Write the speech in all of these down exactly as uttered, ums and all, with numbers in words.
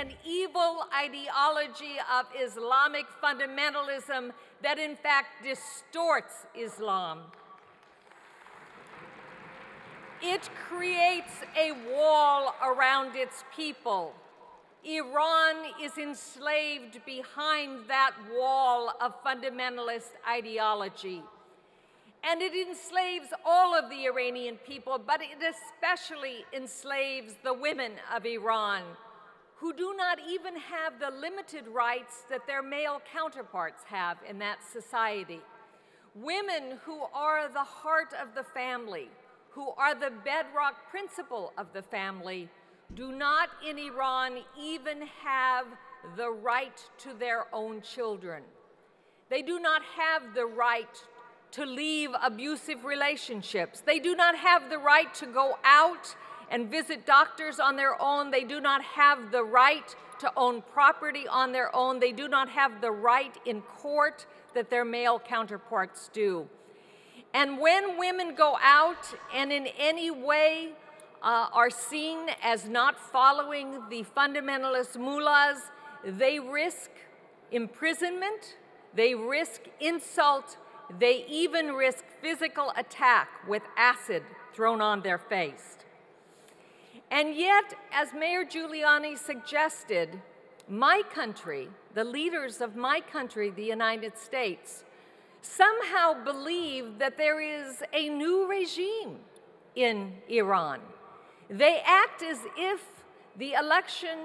and evil ideology of Islamic fundamentalism that in fact distorts Islam. It creates a wall around its people. Iran is enslaved behind that wall of fundamentalist ideology. And it enslaves all of the Iranian people, but it especially enslaves the women of Iran, who do not even have the limited rights that their male counterparts have in that society. Women who are the heart of the family, who are the bedrock principle of the family, do not in Iran even have the right to their own children. They do not have the right to leave abusive relationships. They do not have the right to go out and visit doctors on their own. They do not have the right to own property on their own. They do not have the right in court that their male counterparts do. And when women go out and in any way uh, are seen as not following the fundamentalist mullahs, they risk imprisonment, they risk insult, they even risk physical attack with acid thrown on their face. And yet, as Mayor Giuliani suggested, my country, the leaders of my country, the United States, somehow believe that there is a new regime in Iran. They act as if the election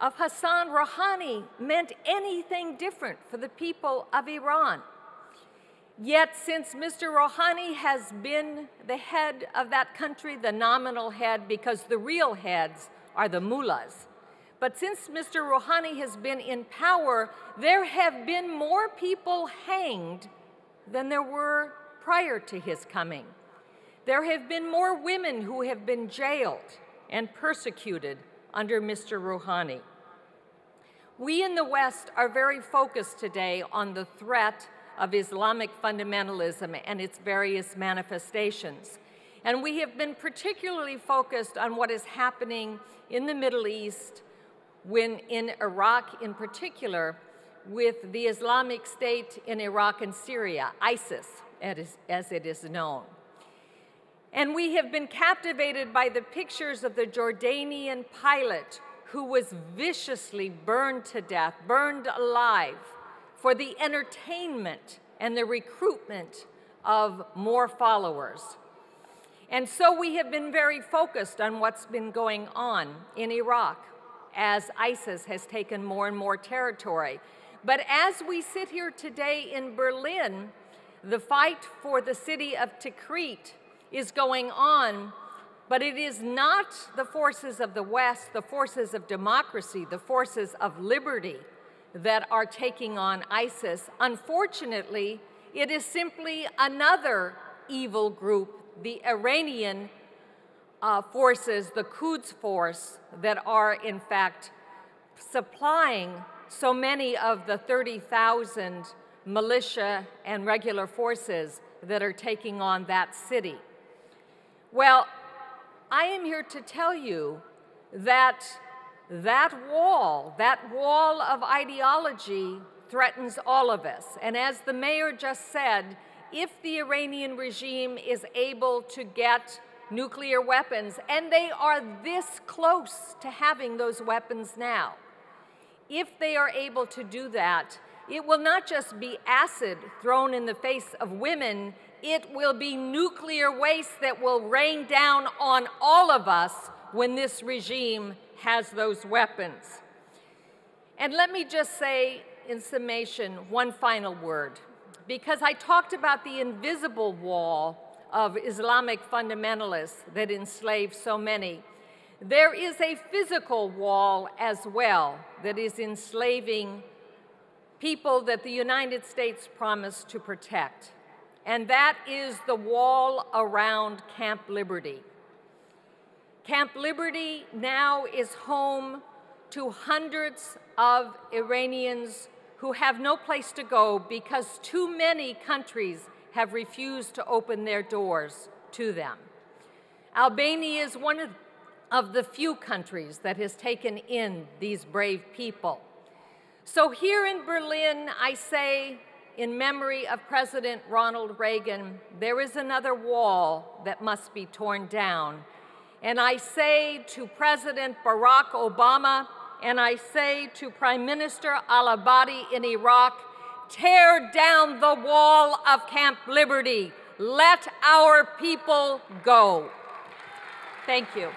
of Hassan Rouhani meant anything different for the people of Iran. Yet, since Mister Rouhani has been the head of that country, the nominal head, because the real heads are the mullahs, but since Mister Rouhani has been in power, there have been more people hanged than there were prior to his coming. There have been more women who have been jailed and persecuted under Mister Rouhani. We in the West are very focused today on the threat of Islamic fundamentalism and its various manifestations. And we have been particularly focused on what is happening in the Middle East, when in Iraq in particular, with the Islamic State in Iraq and Syria, ISIS as it is known. And we have been captivated by the pictures of the Jordanian pilot who was viciously burned to death, burned alive, for the entertainment and the recruitment of more followers. And so we have been very focused on what's been going on in Iraq as ISIS has taken more and more territory. But as we sit here today in Berlin, the fight for the city of Tikrit is going on, but it is not the forces of the West, the forces of democracy, the forces of liberty that are taking on ISIS. Unfortunately, it is simply another evil group, the Iranian uh, forces, the Quds Force, that are in fact supplying so many of the thirty thousand militia and regular forces that are taking on that city. Well, I am here to tell you that That wall, that wall of ideology threatens all of us. And as the mayor just said, if the Iranian regime is able to get nuclear weapons, and they are this close to having those weapons now, if they are able to do that, it will not just be acid thrown in the face of women, it will be nuclear waste that will rain down on all of us when this regime has those weapons. And let me just say, in summation, one final word, because I talked about the invisible wall of Islamic fundamentalists that enslave so many. There is a physical wall as well that is enslaving people that the United States promised to protect, and that is the wall around Camp Liberty. Camp Liberty now is home to hundreds of Iranians who have no place to go because too many countries have refused to open their doors to them. Albania is one of of the few countries that has taken in these brave people. So here in Berlin, I say, in memory of President Ronald Reagan, there is another wall that must be torn down. And I say to President Barack Obama, and I say to Prime Minister Al-Abadi in Iraq, tear down the wall of Camp Liberty. Let our people go. Thank you.